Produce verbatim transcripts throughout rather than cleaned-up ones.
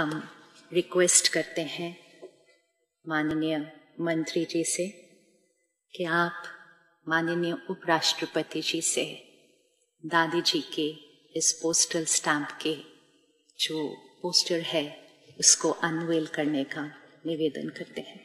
हम रिक्वेस्ट करते हैं माननीय मंत्री जी से कि आप माननीय उपराष्ट्रपति जी से दादी जी के इस पोस्टल स्टैम्प के जो पोस्टर है उसको अनवेल करने का निवेदन करते हैं.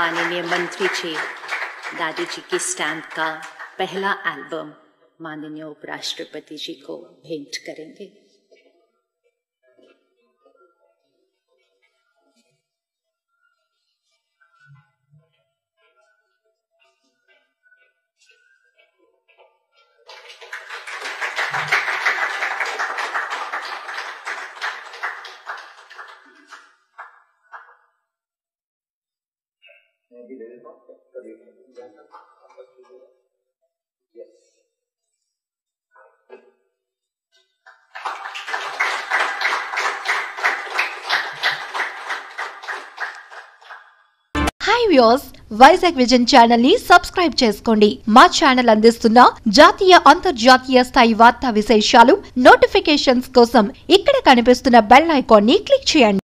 माननीय मंत्री जी, दादी जी की स्टैम्प का पहला एल्बम माननीय उपराष्ट्रपति जी को भेंट करेंगे. వైజాగ్ విజన్ ఛానల్ ని సబ్స్క్రైబ్ చేసుకోండి. మా ఛానల్ అందిస్తున్న జాతీయ అంతర్జాతీయ స్థాయి వార్తా విశేషాలు నోటిఫికేషన్స్ కోసం ఇక్కడ కనిపిస్తున్న బెల్ ఐకాన్ ని క్లిక్ చేయండి.